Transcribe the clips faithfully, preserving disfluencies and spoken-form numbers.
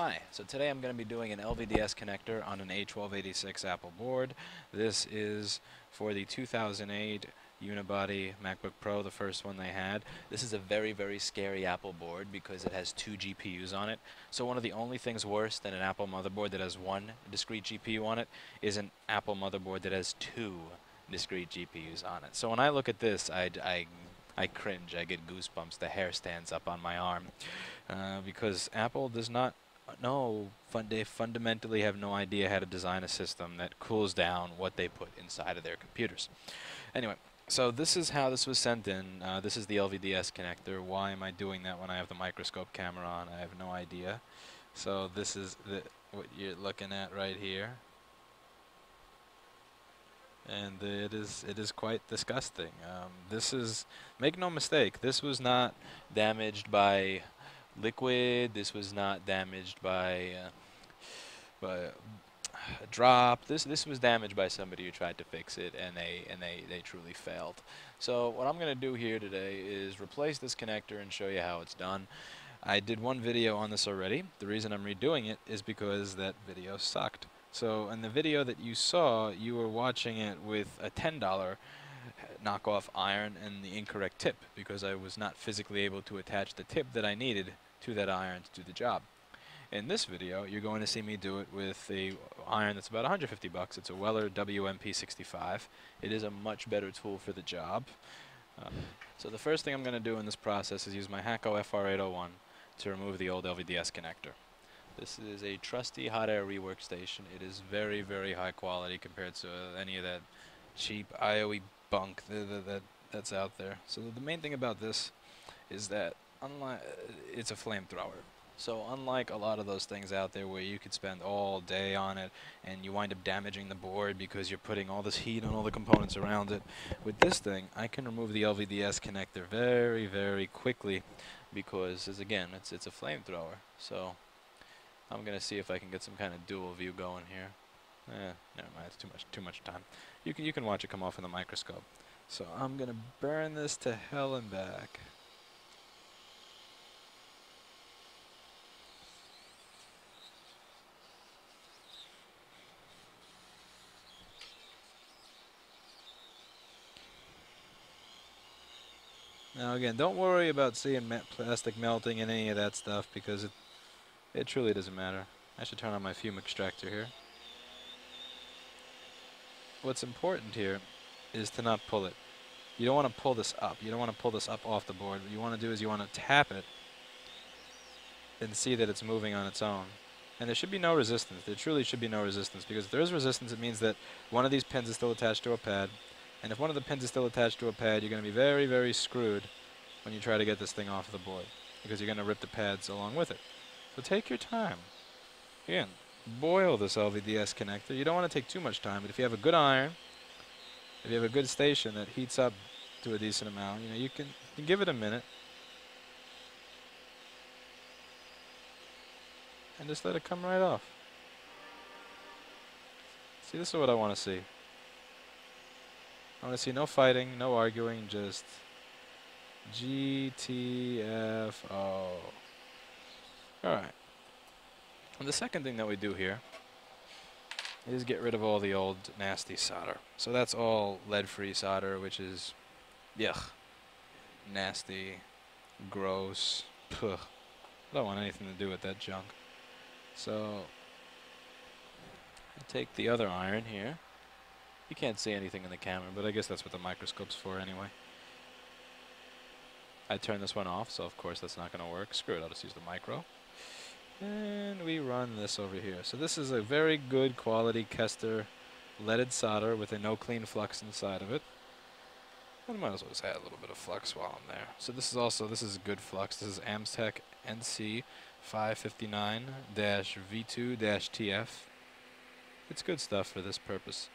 Hi, so today I'm going to be doing an L V D S connector on an A twelve eighty-six Apple board. This is for the two thousand eight unibody MacBook Pro, the first one they had. This is a very, very scary Apple board because it has two G P Us on it. So one of the only things worse than an Apple motherboard that has one discrete G P U on it is an Apple motherboard that has two discrete G P Us on it. So when I look at this, I, I, I cringe, I get goosebumps, the hair stands up on my arm uh, because Apple does not No, fun they fundamentally have no idea how to design a system that cools down what they put inside of their computers. Anyway, so this is how this was sent in. Uh, this is the L V D S connector. Why am I doing that when I have the microscope camera on? I have no idea. So this is the, what you're looking at right here. And it is it is quite disgusting. Um, this is, make no mistake, this was not damaged by liquid. This was not damaged by uh, by a drop. This this was damaged by somebody who tried to fix it, and they and they they truly failed. So what I'm going to do here today is replace this connector and show you how it's done. I did one video on this already. The reason I'm redoing it is because that video sucked. So in the video that you saw, you were watching it with a ten dollar knockoff iron and the incorrect tip, because I was not physically able to attach the tip that I needed to that iron to do the job. In this video, you're going to see me do it with a iron that's about one hundred fifty bucks. It's a Weller W M P sixty-five. It is a much better tool for the job. Uh, so the first thing I'm going to do in this process is use my Hakko F R eight oh one to remove the old L V D S connector. This is a trusty hot air rework station. It is very, very high quality compared to uh, any of that cheap I O E bunk th th that that's out there. So the main thing about this is that unlike it's a flamethrower. So unlike a lot of those things out there where you could spend all day on it and you wind up damaging the board because you're putting all this heat on all the components around it, with this thing I can remove the L V D S connector very, very quickly because, as again, it's it's a flamethrower. So I'm gonna see if I can get some kind of dual view going here. Eh, never mind, it's too much too much time. You can you can watch it come off in the microscope. So I'm gonna burn this to hell and back. Now again, don't worry about seeing me plastic melting and any of that stuff, because it it truly doesn't matter. I should turn on my fume extractor here. What's important here is to not pull it. You don't want to pull this up. You don't want to pull this up off the board. What you want to do is you want to tap it and see that it's moving on its own. And there should be no resistance. There truly should be no resistance, because if there is resistance, it means that one of these pins is still attached to a pad. And if one of the pins is still attached to a pad, you're going to be very, very screwed when you try to get this thing off the board, because you're going to rip the pads along with it. So take your time. Again, boil this L V D S connector. You don't want to take too much time, but if you have a good iron, if you have a good station that heats up to a decent amount, you know, you can, you can give it a minute and just let it come right off. See, this is what I want to see. I want to see no fighting, no arguing, just G T F O. All right. And the second thing that we do here is get rid of all the old nasty solder. So that's all lead-free solder, which is, yuck, nasty, gross, puh. I don't want anything to do with that junk. So I take the other iron here. You can't see anything in the camera, but I guess that's what the microscope's for anyway. I turn this one off, so of course that's not going to work. Screw it, I'll just use the micro. And we run this over here. So this is a very good quality Kester leaded solder with a no clean flux inside of it. I might as well just add a little bit of flux while I'm there. So this is also, this is good flux. This is Amtech N C five fifty-nine V two T F. It's good stuff for this purpose.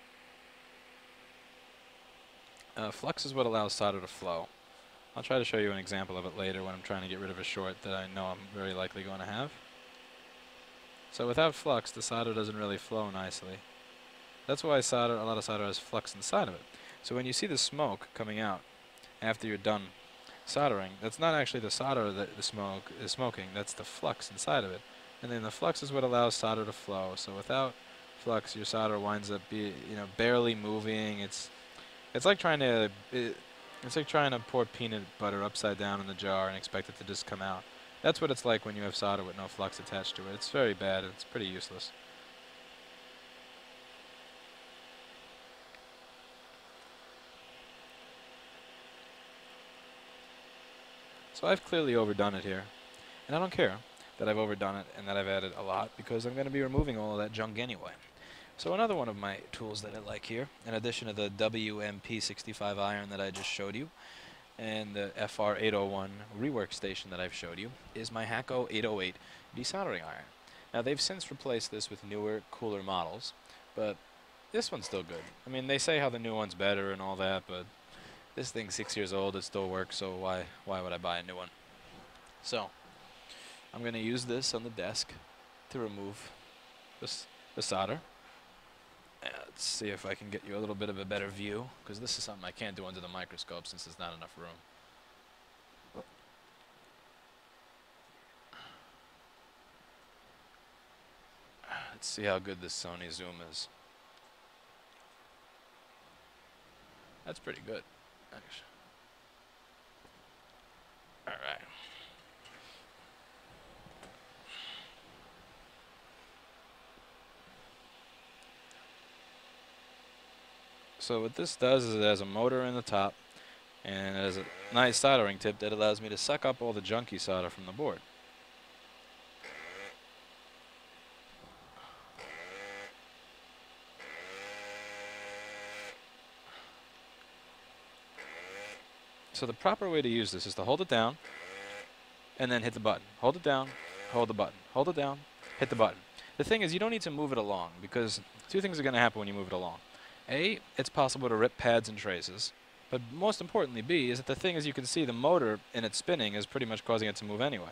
Uh, flux is what allows solder to flow. I'll try to show you an example of it later when I'm trying to get rid of a short that I know I'm very likely going to have. So without flux, the solder doesn't really flow nicely. That's why solder, a lot of solder has flux inside of it. So when you see the smoke coming out after you're done soldering, that's not actually the solder that the smoke is smoking, that's the flux inside of it. and then the flux is what allows solder to flow. So without flux, your solder winds up be, you know, barely moving. It's it's like trying to it, it's like trying to pour peanut butter upside down in the jar and expect it to just come out. That's what it's like when you have solder with no flux attached to it. It's very bad. It's pretty useless. So I've clearly overdone it here, and I don't care that I've overdone it and that I've added a lot, because I'm going to be removing all of that junk anyway. So another one of my tools that I like here, in addition to the W M P sixty-five iron that I just showed you, and the F R eight oh one rework station that I've showed you, is my Hakko eight oh eight desoldering iron. Now they've since replaced this with newer, cooler models, but this one's still good. I mean, they say how the new one's better and all that, but this thing's six years old, it still works, so why why would I buy a new one? So I'm going to use this on the desk to remove this, the solder. Uh, let's see if I can get you a little bit of a better view, because this is something I can't do under the microscope since there's not enough room. Let's see how good this Sony zoom is. That's pretty good. All right. So what this does is it has a motor in the top, and it has a nice soldering tip that allows me to suck up all the junky solder from the board. So the proper way to use this is to hold it down and then hit the button. Hold it down, hold the button. Hold it down, hit the button. The thing is, you don't need to move it along, because two things are going to happen when you move it along. A, it's possible to rip pads and traces. But most importantly, B, is that the thing is, you can see the motor in its spinning is pretty much causing it to move anyway.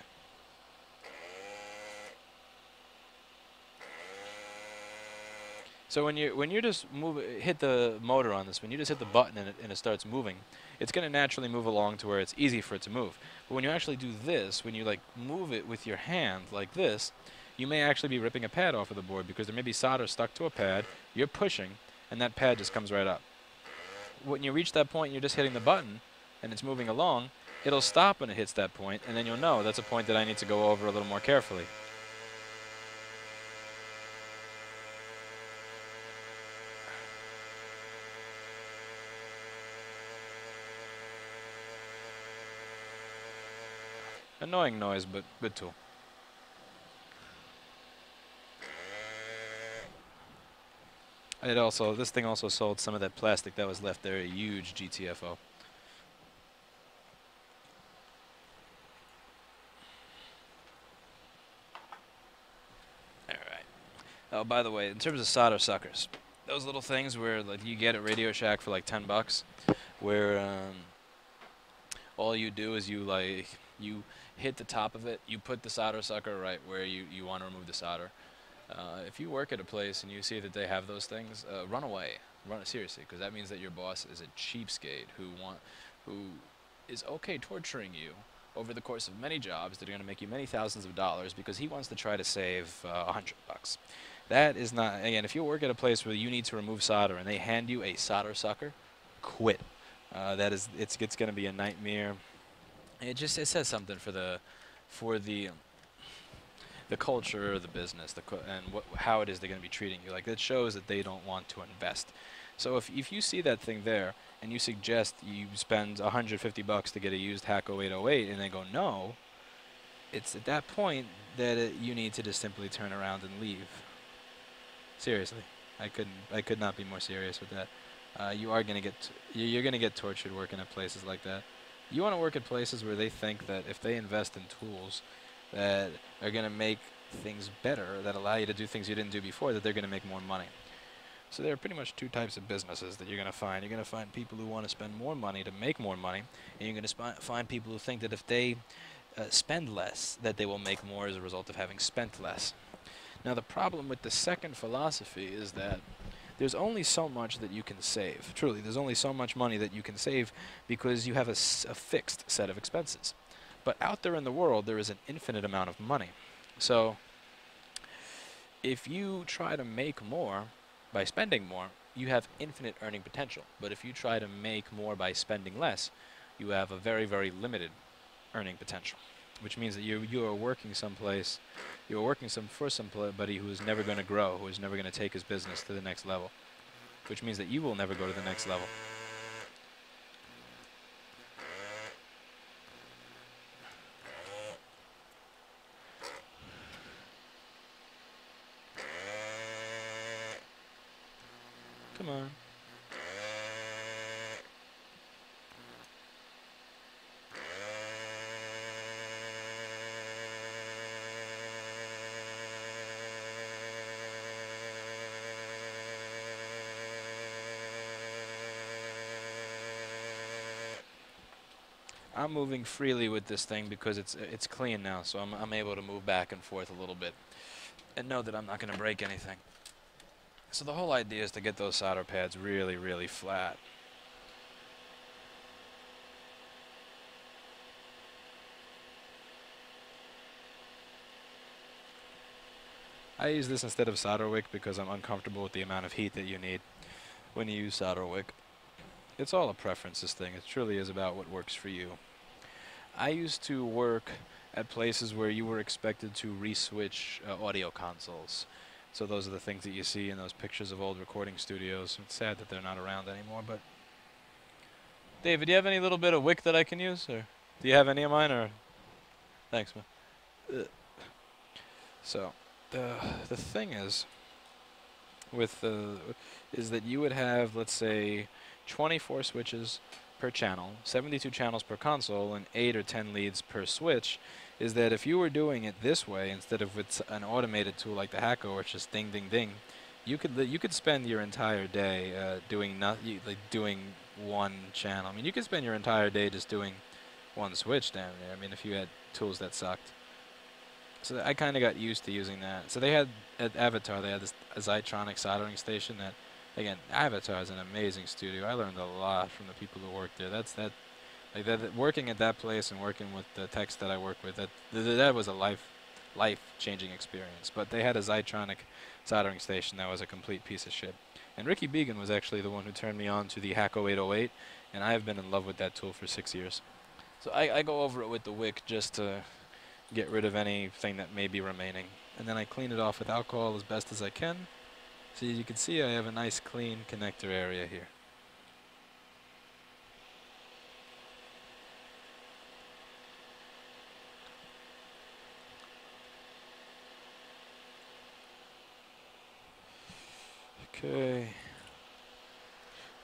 So when you when you just move hit the motor on this, when you just hit the button and it, and it starts moving, it's going to naturally move along to where it's easy for it to move. But when you actually do this, when you like move it with your hand like this, you may actually be ripping a pad off of the board, because there may be solder stuck to a pad. You're pushing, and that pad just comes right up. When you reach that point, you're just hitting the button, and it's moving along. It'll stop when it hits that point, and then you'll know that's a point that I need to go over a little more carefully. Annoying noise, but good tool. It also, this thing also sold some of that plastic that was left there, a huge G T F O. Alright. Oh, by the way, in terms of solder suckers, those little things where like you get at Radio Shack for like ten bucks, where um, all you do is you like you hit the top of it, you put the solder sucker right where you, you want to remove the solder. Uh, if you work at a place and you see that they have those things, uh, run away. Run seriously, because that means that your boss is a cheapskate who want, who is okay torturing you over the course of many jobs that are going to make you many thousands of dollars, because he wants to try to save a uh, hundred bucks. That is not, again, if you work at a place where you need to remove solder and they hand you a solder sucker, quit. Uh, that is, it's it's going to be a nightmare. It just it says something for the for the um, the culture, the business, the co and what how it is they're going to be treating you. Like, that shows that they don't want to invest. So if if you see that thing there and you suggest you spend a hundred fifty bucks to get a used Hakko eight oh eight, and they go no, it's at that point that it, you need to just simply turn around and leave. Seriously, I couldn't I could not be more serious with that. Uh, you are going to get you're going to get tortured working at places like that. You want to work at places where they think that if they invest in tools that are going to make things better, that allow you to do things you didn't do before, that they're going to make more money. So there are pretty much two types of businesses that you're going to find. You're going to find people who want to spend more money to make more money, and you're going to find people who think that if they uh, spend less, that they will make more as a result of having spent less. Now the problem with the second philosophy is that there's only so much that you can save. Truly, there's only so much money that you can save, because you have a, s a fixed set of expenses. But out there in the world, there is an infinite amount of money. So if you try to make more by spending more, you have infinite earning potential. But if you try to make more by spending less, you have a very, very limited earning potential, which means that you you are working someplace, you are working some for somebody who is never going to grow, who is never going to take his business to the next level, which means that you will never go to the next level. Come on. I'm moving freely with this thing because it's it's clean now, so I'm, I'm able to move back and forth a little bit and know that I'm not going to break anything. So the whole idea is to get those solder pads really, really flat. I use this instead of solder wick because I'm uncomfortable with the amount of heat that you need when you use solder wick. It's all a preferences thing. It truly is about what works for you. I used to work at places where you were expected to re-switch uh, audio consoles. So those are the things that you see in those pictures of old recording studios. It's sad that they're not around anymore, but... David, do you have any little bit of wick that I can use? Or do you have any of mine? Or thanks, man. So, the, the thing is, with uh, is that you would have, let's say, twenty-four switches per channel, seventy-two channels per console, and eight or ten leads per switch, is that if you were doing it this way, instead of with an automated tool like the Hakko, which is ding, ding, ding, you could you could spend your entire day uh, doing not, like doing one channel. I mean, you could spend your entire day just doing one switch down there. I mean, if you had tools that sucked. So I kind of got used to using that. So they had, at Avatar, they had this Zytronic soldering station that, again, Avatar is an amazing studio. I learned a lot from the people who worked there. That's that, like that, that working at that place and working with the techs that I work with. That th that was a life, life-changing experience. But they had a Zytronic soldering station that was a complete piece of shit. And Ricky Began was actually the one who turned me on to the Hakko eight oh eight, and I have been in love with that tool for six years. So I, I go over it with the wick just to get rid of anything that may be remaining, and then I clean it off with alcohol as best as I can. So you can see I have a nice clean connector area here. Okay.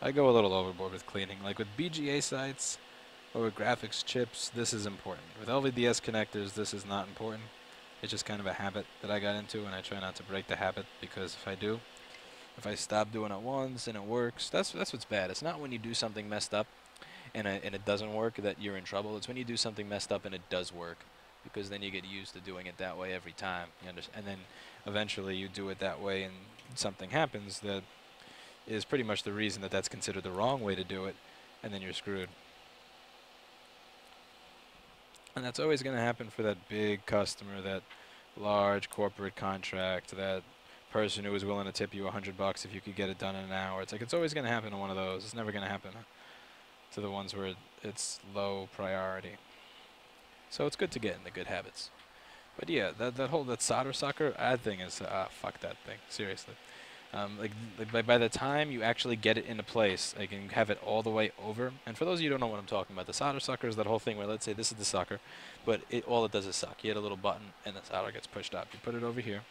I go a little overboard with cleaning. Like with B G A sites or with graphics chips, this is important. With L V D S connectors, this is not important. It's just kind of a habit that I got into, and I try not to break the habit, because if I do, if I stop doing it once and it works, that's that's what's bad. It's not when you do something messed up and, uh, and it doesn't work that you're in trouble. It's when you do something messed up and it does work, because then you get used to doing it that way every time. You understand? And then eventually you do it that way and something happens that is pretty much the reason that that's considered the wrong way to do it, and then you're screwed. And that's always going to happen for that big customer, that large corporate contract, that person who was willing to tip you a hundred bucks if you could get it done in an hour. It's like, it's always going to happen to one of those. It's never going to happen to the ones where it's low priority. So it's good to get in the good habits. But yeah, that that whole that solder sucker ad thing is ah uh, fuck that thing, seriously. Um, like like by, by the time you actually get it into place, like, and have it all the way over. And for those of you who don't know what I'm talking about, the solder sucker is that whole thing where, let's say this is the sucker, but it, all it does is suck. You hit a little button and the solder gets pushed up. You put it over here,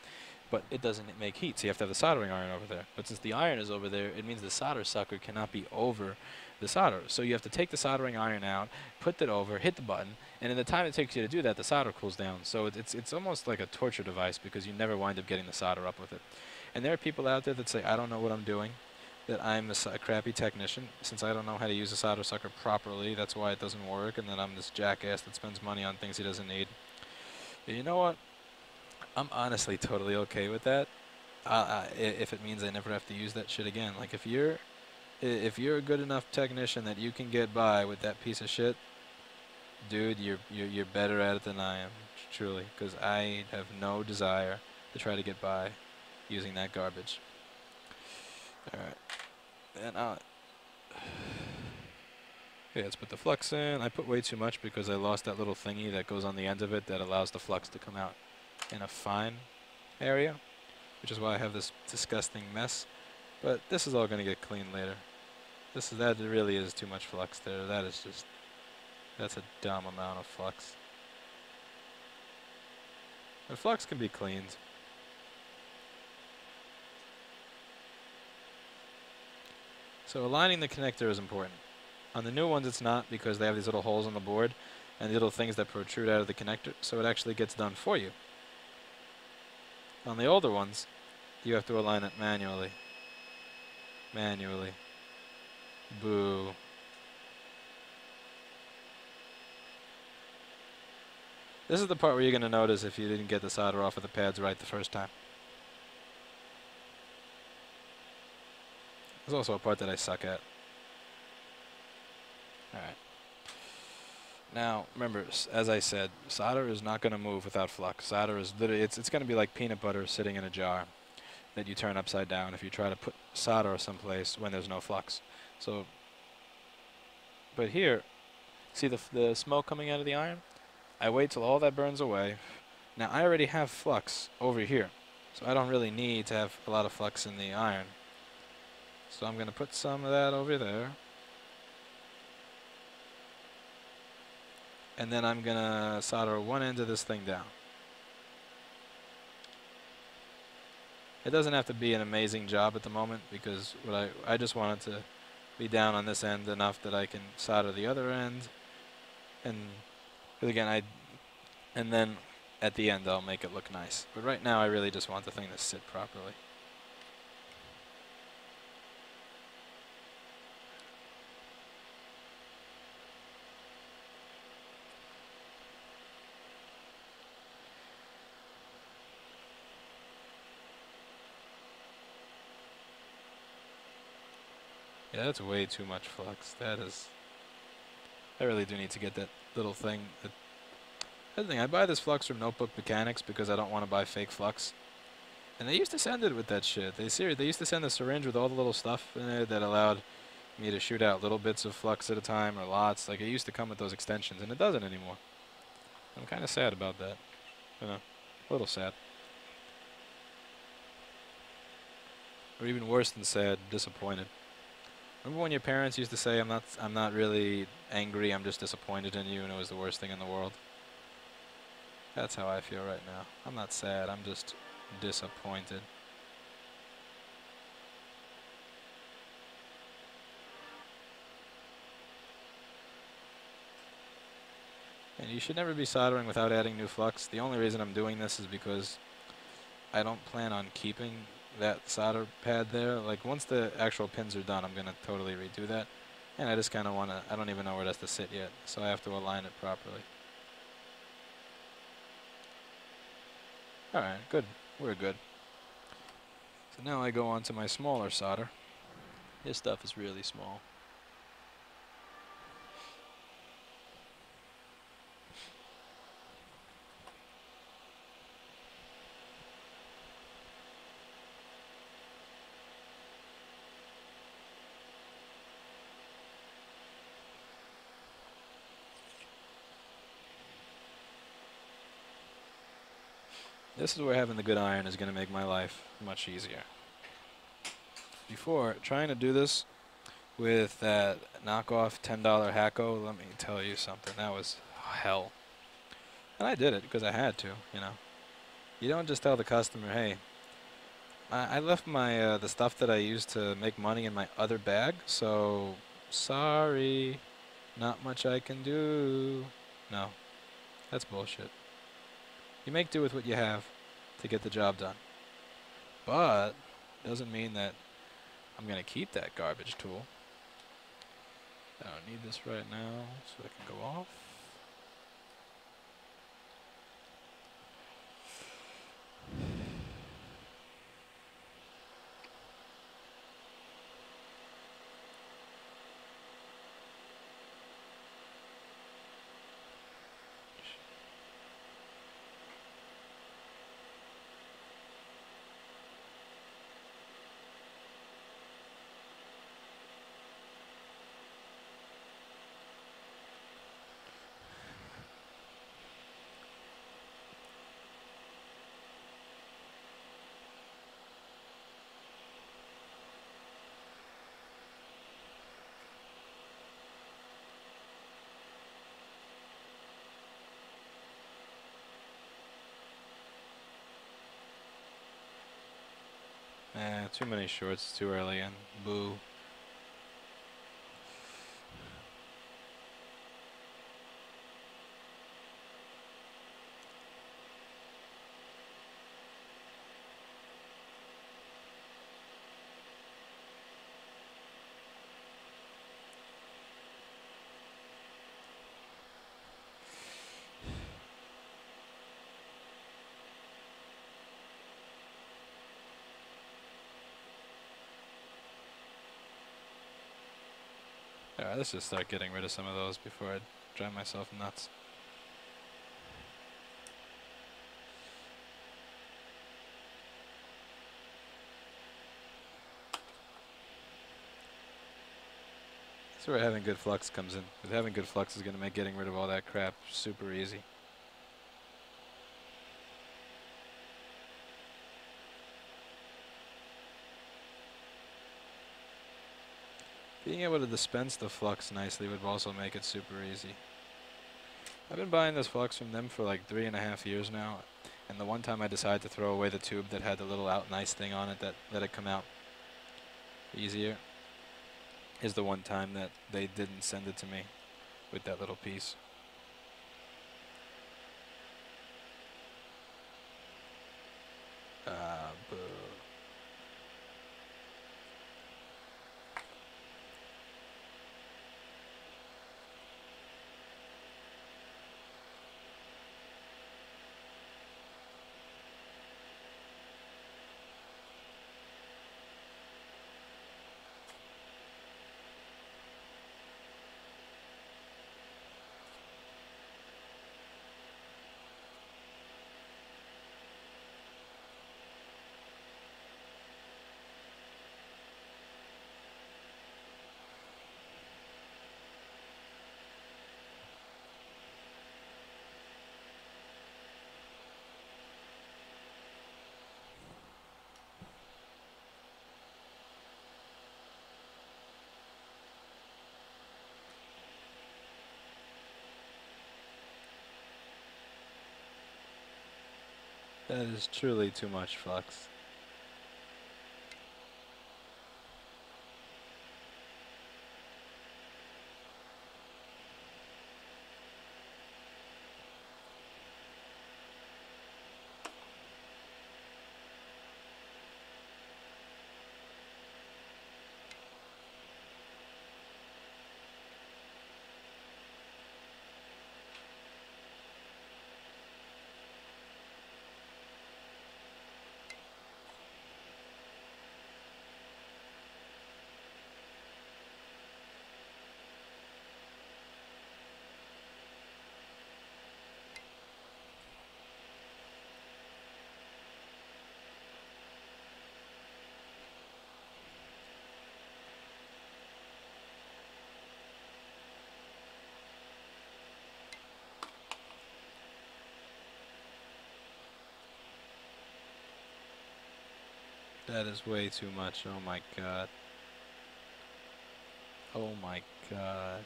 but it doesn't make heat, so you have to have the soldering iron over there. But since the iron is over there, it means the solder sucker cannot be over the solder. So you have to take the soldering iron out, put it over, hit the button, and in the time it takes you to do that, the solder cools down. So it, it's, it's almost like a torture device, because you never wind up getting the solder up with it. And there are people out there that say, I don't know what I'm doing, that I'm a, so a crappy technician, since I don't know how to use a solder sucker properly, that's why it doesn't work, and that I'm this jackass that spends money on things he doesn't need. And you know what? I'm honestly totally okay with that, uh, I, if it means I never have to use that shit again. Like, if you're, if you're a good enough technician that you can get by with that piece of shit, dude, you're, you're, you're better at it than I am, truly, because I have no desire to try to get by using that garbage. All right, and out. Okay, let's put the flux in. I put way too much because I lost that little thingy that goes on the end of it that allows the flux to come out in a fine area, which is why I have this disgusting mess. But this is all going to get cleaned later. This is, that really is too much flux there. That is just, that's a dumb amount of flux. The flux can be cleaned. So aligning the connector is important. On the new ones it's not, because they have these little holes on the board and little things that protrude out of the connector, so it actually gets done for you. On the older ones, you have to align it manually. Manually. Boo. This is the part where you're going to notice if you didn't get the solder off of the pads right the first time. There's also a part that I suck at. Alright. Now, remember, as I said, solder is not going to move without flux. Solder is literally, it's, it's going to be like peanut butter sitting in a jar that you turn upside down if you try to put solder someplace when there's no flux. So, but here, see the, the smoke coming out of the iron? I wait till all that burns away. Now, I already have flux over here, so I don't really need to have a lot of flux in the iron. So I'm going to put some of that over there. And then I'm going to solder one end of this thing down. It doesn't have to be an amazing job at the moment, because what I, I just wanted to be down on this end enough that I can solder the other end. And again, I, and then at the end I'll make it look nice. But right now I really just want the thing to sit properly. Yeah, that's way too much flux. That is... I really do need to get that little thing. That, that thing. I buy this flux from Notebook Mechanics because I don't want to buy fake flux. And they used to send it with that shit. They seri They used to send a syringe with all the little stuff in it that allowed me to shoot out little bits of flux at a time, or lots. Like, it used to come with those extensions, and it doesn't anymore. I'm kind of sad about that. You know, a little sad. Or even worse than sad, disappointed. Remember when your parents used to say, I'm not, I'm not really angry, I'm just disappointed in you, and it was the worst thing in the world? That's how I feel right now. I'm not sad, I'm just disappointed. And you should never be soldering without adding new flux. The only reason I'm doing this is because I don't plan on keeping that solder pad there. Like, once the actual pins are done, I'm going to totally redo that. And I just kind of want to, I don't even know where that's to sit yet, so I have to align it properly. Alright, good. We're good. So now I go on to my smaller solder. This stuff is really small. This is where having the good iron is going to make my life much easier. Before, trying to do this with that knockoff ten dollar Hakko, let me tell you something, that was hell. And I did it because I had to, you know. You don't just tell the customer, hey, I, I left my uh, the stuff that I used to make money in my other bag, so sorry, not much I can do. No, that's bullshit. You make do with what you have to get the job done. But it doesn't mean that I'm going to keep that garbage tool. I don't need this right now, so I can go off. Eh, too many shorts too early in. Boo. Alright, let's just start getting rid of some of those before I drive myself nuts. That's where having good flux comes in. With having good flux is going to make getting rid of all that crap super easy. Being able to dispense the flux nicely would also make it super easy. I've been buying this flux from them for like three and a half years now, and the one time I decided to throw away the tube that had the little out nice thing on it that let it come out easier is the one time that they didn't send it to me with that little piece. Ah, boo. That is truly too much flux. That is way too much. Oh my god. Oh my god.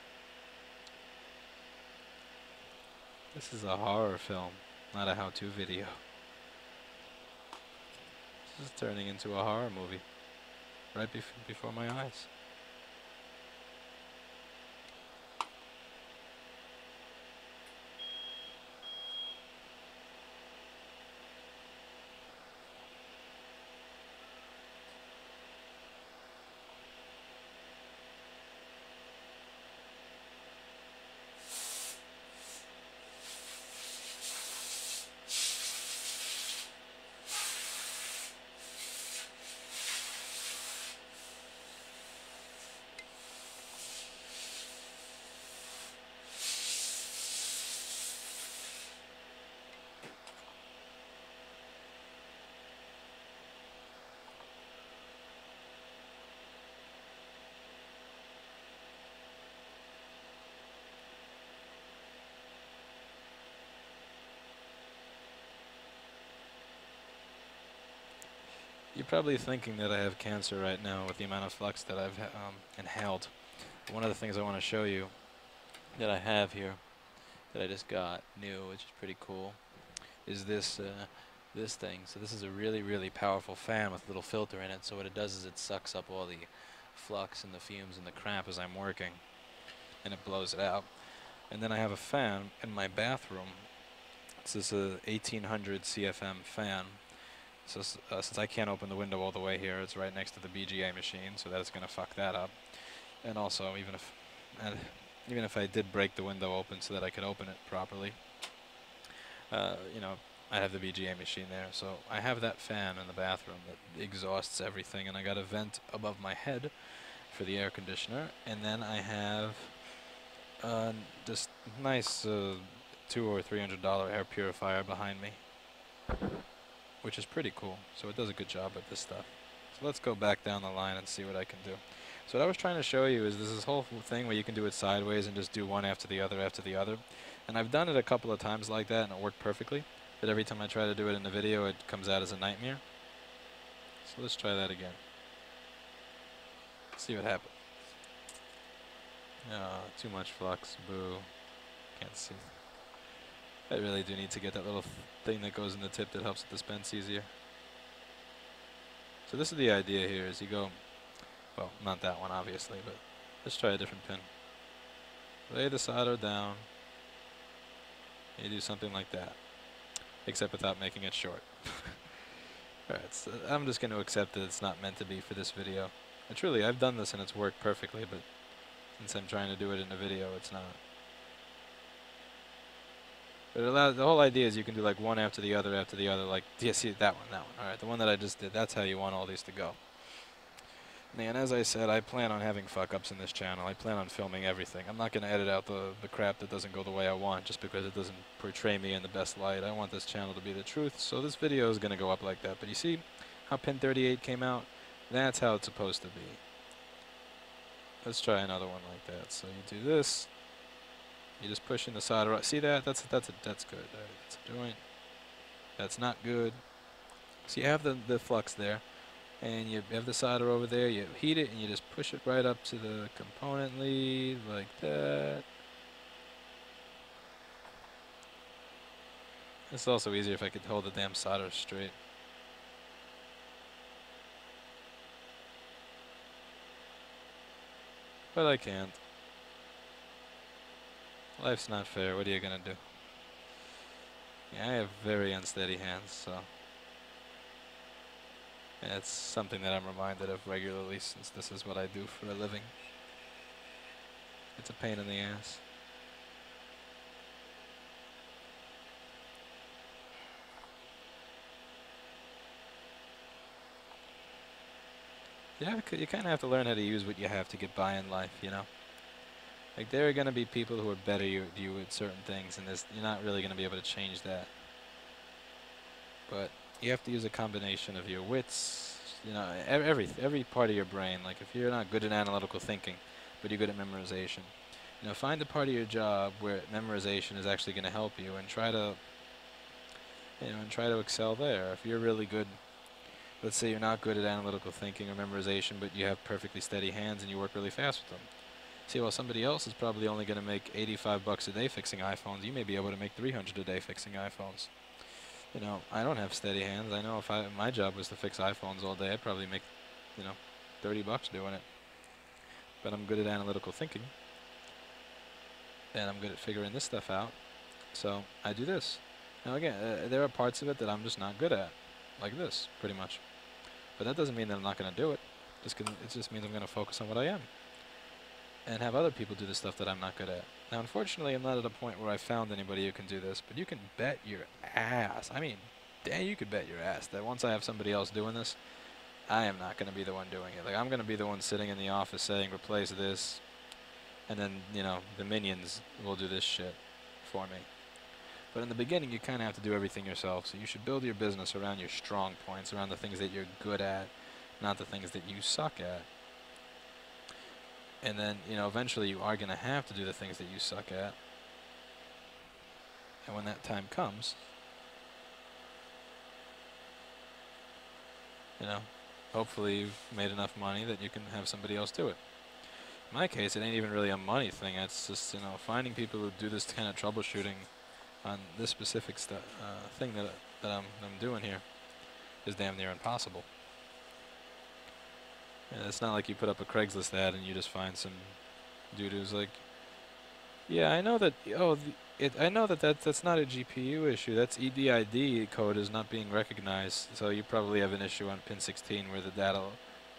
This is a horror film, not a how-to video. This is turning into a horror movie right bef before my eyes. You're probably thinking that I have cancer right now with the amount of flux that I've um, inhaled. One of the things I want to show you that I have here, that I just got new, which is pretty cool, is this uh, this thing. So this is a really, really powerful fan with a little filter in it. So what it does is it sucks up all the flux and the fumes and the crap as I'm working, and it blows it out. And then I have a fan in my bathroom. This is a eighteen hundred C F M fan. So uh, since I can't open the window all the way here, it's right next to the B G A machine, so that's going to fuck that up. And also, even if uh, even if I did break the window open so that I could open it properly, uh, you know, I have the B G A machine there. So I have that fan in the bathroom that exhausts everything, and I got a vent above my head for the air conditioner, and then I have uh, this nice uh, two or three hundred dollar air purifier behind me, which is pretty cool. So it does a good job with this stuff. So let's go back down the line and see what I can do. So what I was trying to show you is there's this whole thing where you can do it sideways and just do one after the other after the other. And I've done it a couple of times like that, and it worked perfectly. But every time I try to do it in the video, it comes out as a nightmare. So let's try that again. See what happens. Oh, too much flux. Boo. Can't see. I really do need to get that little thing that goes in the tip that helps it dispense easier. So this is the idea here, is you go, well, not that one obviously, but let's try a different pin. Lay the solder down, and you do something like that, except without making it short. Alright, so I'm just going to accept that it's not meant to be for this video. And truly, I've done this and it's worked perfectly, but since I'm trying to do it in a video, it's not. But it allows, the whole idea is you can do like one after the other after the other, like, yeah, see, that one, that one. All right, the one that I just did, that's how you want all these to go. And as I said, I plan on having fuck-ups in this channel. I plan on filming everything. I'm not going to edit out the, the crap that doesn't go the way I want just because it doesn't portray me in the best light. I want this channel to be the truth, so this video is going to go up like that. But you see how pin thirty-eight came out? That's how it's supposed to be. Let's try another one like that. So you do this. You just push in the solder. See that? That's that's a, that's good. All right, that's a joint. That's not good. So you have the the flux there, and you have the solder over there. You heat it and you just push it right up to the component lead like that. It's also easier if I could hold the damn solder straight. But I can't. Life's not fair. What are you gonna do? Yeah, I have very unsteady hands, so yeah, it's something that I'm reminded of regularly since this is what I do for a living. It's a pain in the ass. Yeah, you kind of have to learn how to use what you have to get by in life, you know? Like, there are going to be people who are better you, you at certain things, and this, you're not really going to be able to change that. But you have to use a combination of your wits, you know, every, every part of your brain. Like, if you're not good at analytical thinking, but you're good at memorization, you know, find a part of your job where memorization is actually going to help you, and try to, you know, and try to excel there. If you're really good, let's say you're not good at analytical thinking or memorization, but you have perfectly steady hands and you work really fast with them. See, well, somebody else is probably only going to make eighty-five bucks a day fixing iPhones. You may be able to make three hundred a day fixing iPhones. You know, I don't have steady hands. I know if I, my job was to fix iPhones all day, I'd probably make, you know, thirty bucks doing it. But I'm good at analytical thinking. And I'm good at figuring this stuff out. So I do this. Now, again, uh, there are parts of it that I'm just not good at. Like this, pretty much. But that doesn't mean that I'm not going to do it. Just it just means I'm going to focus on what I am. And have other people do the stuff that I'm not good at. Now, unfortunately, I'm not at a point where I found anybody who can do this, but you can bet your ass. I mean, damn, you could bet your ass that once I have somebody else doing this, I am not going to be the one doing it. Like, I'm going to be the one sitting in the office saying, replace this, and then, you know, the minions will do this shit for me. But in the beginning, you kind of have to do everything yourself, so you should build your business around your strong points, around the things that you're good at, not the things that you suck at. And then, you know, eventually you are going to have to do the things that you suck at. And when that time comes, you know, hopefully you've made enough money that you can have somebody else do it. In my case, it ain't even really a money thing. It's just, you know, finding people who do this kind of troubleshooting on this specific stu uh, thing that that I'm, I'm doing here is damn near impossible. And it's not like you put up a Craigslist ad and you just find some dude who's like, yeah, I know that. Oh, the, it, I know that, that that's not a G P U issue. That's E D I D code is not being recognized. So you probably have an issue on pin sixteen where the data,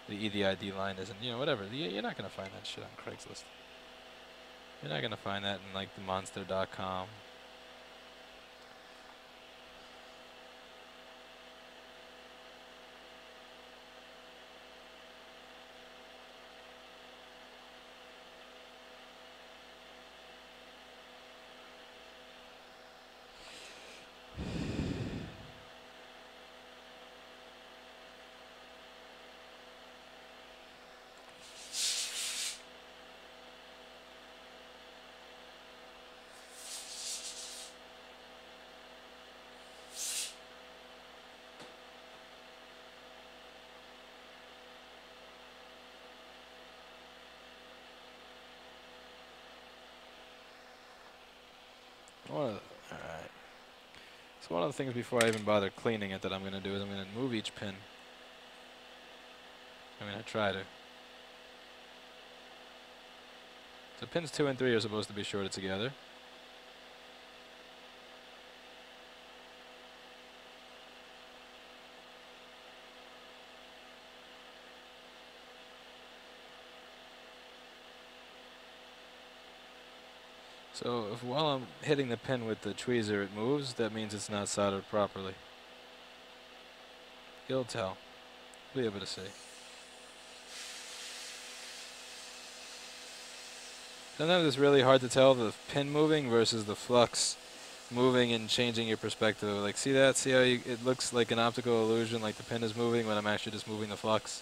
the E D I D line isn't. You know, whatever. You're not gonna find that shit on Craigslist. You're not gonna find that in like the Monster dot com. Alright. So one of the things before I even bother cleaning it that I'm going to do is I'm going to move each pin. I'm going to try to. So pins two and three are supposed to be shorted together. So if while I'm hitting the pin with the tweezer it moves, that means it's not soldered properly. You'll tell. You'll be able to see. Sometimes it's really hard to tell the pin moving versus the flux moving and changing your perspective. Like, see that? See how you, it looks like an optical illusion, like the pin is moving when I'm actually just moving the flux.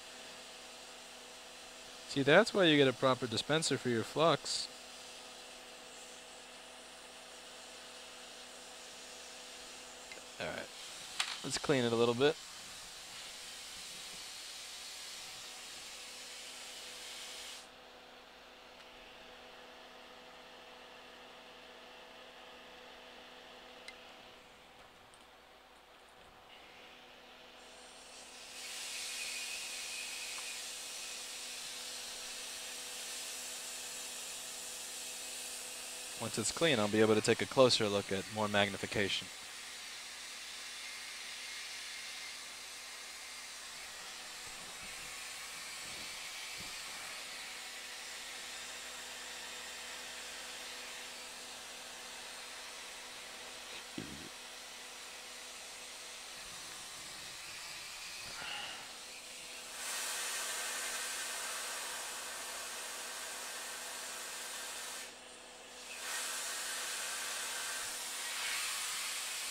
See, that's why you get a proper dispenser for your flux. Let's clean it a little bit. Once it's clean, I'll be able to take a closer look at more magnification.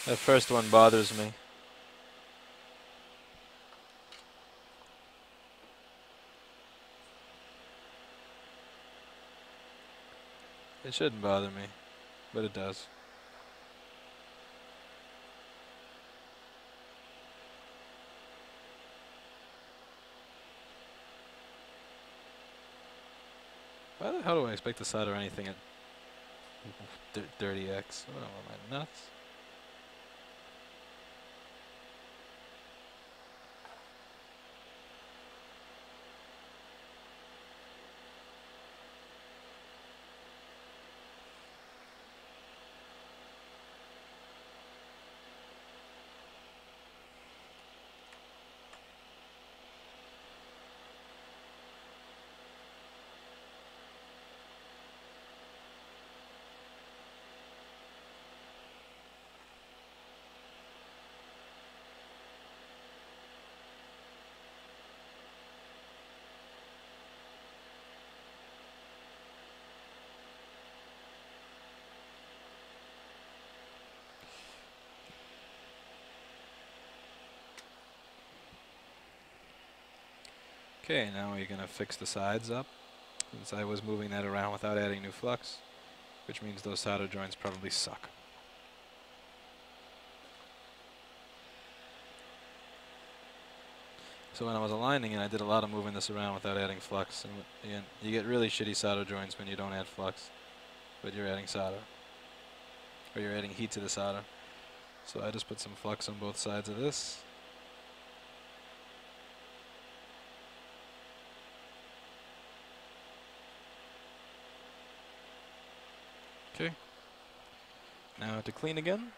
The first one bothers me. It shouldn't bother me, but it does. Why the hell do I expect to solder anything at thirty X? What am I, nuts? Okay, now we're going to fix the sides up, since I was moving that around without adding new flux, which means those solder joints probably suck. So when I was aligning it, I did a lot of moving this around without adding flux, and, and you get really shitty solder joints when you don't add flux, but you're adding solder, or you're adding heat to the solder. So I just put some flux on both sides of this. Okay. Now to clean again.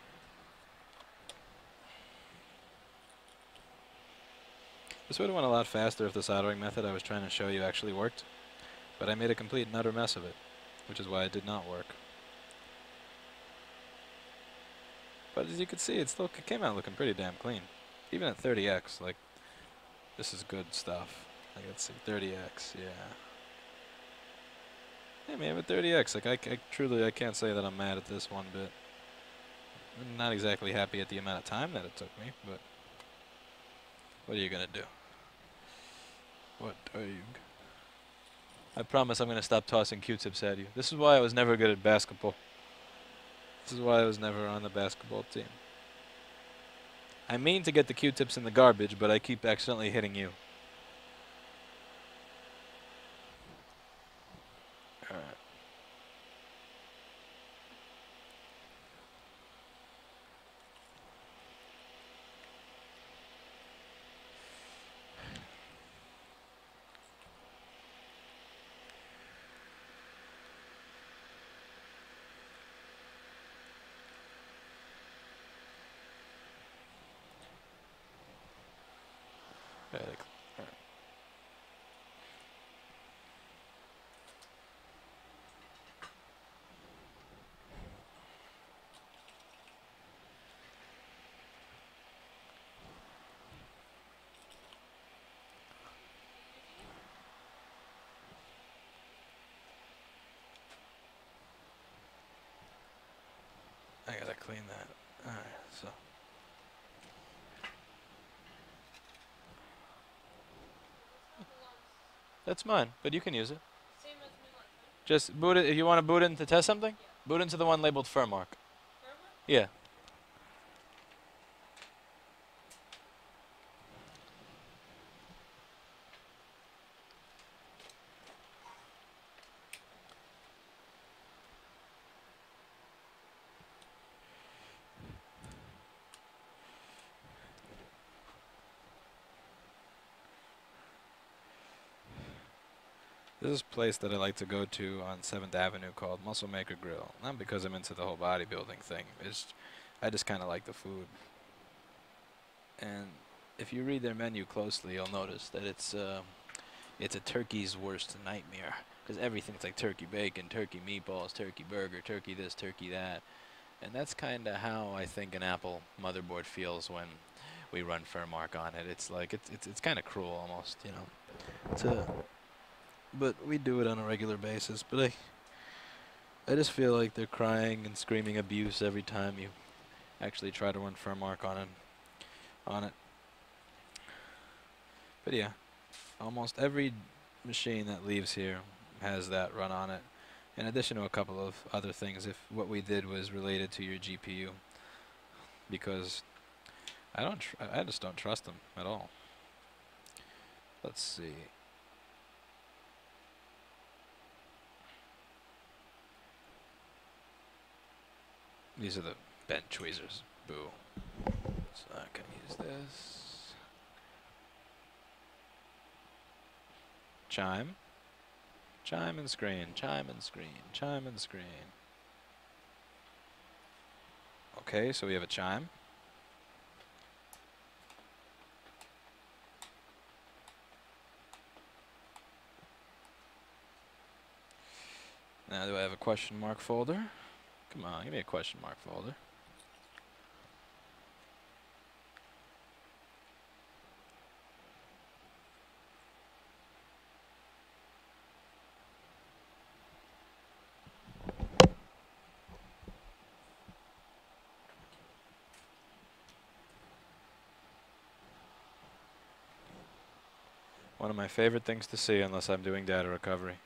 This would have went a lot faster if the soldering method I was trying to show you actually worked, but I made a complete and utter mess of it, which is why it did not work. But as you can see, it still came out looking pretty damn clean. Even at thirty X, like, this is good stuff. Like, let's see, thirty X, yeah. Yeah, man, but thirty X, like, I, I truly, I can't say that I'm mad at this one bit. I'm not exactly happy at the amount of time that it took me, but what are you gonna do? What are you... I promise I'm gonna stop tossing Q-tips at you. This is why I was never good at basketball. This is why I was never on the basketball team. I mean to get the Q-tips in the garbage, but I keep accidentally hitting you. All right. I gotta clean that. Alright, so. That's mine, but you can use it. Same as mine. Just boot it. If you want to boot in to test something, yeah. Boot into the one labeled FurMark. FurMark? Yeah. This is a place that I like to go to on seventh avenue called Muscle Maker Grill. Not because I'm into the whole bodybuilding thing. It's, I just kind of like the food. And if you read their menu closely, you'll notice that it's, uh, it's a turkey's worst nightmare. Because everything's like turkey bacon, turkey meatballs, turkey burger, turkey this, turkey that. And that's kind of how I think an Apple motherboard feels when we run FurMark on it. It's like, it's, it's, it's kind of cruel almost, you know. It's a... But we do it on a regular basis. But I, I just feel like they're crying and screaming abuse every time you actually try to run FurMark on it, on it. But yeah, almost every machine that leaves here has that run on it. In addition to a couple of other things, if what we did was related to your G P U, because I don't, tr I just don't trust them at all. Let's see. These are the bent tweezers. Boo. So I can use this. Chime. Chime and screen. Chime and screen. Chime and screen. Okay, so we have a chime. Now do I have a question mark folder? Come on, give me a question mark folder. One of my favorite things to see unless I'm doing data recovery.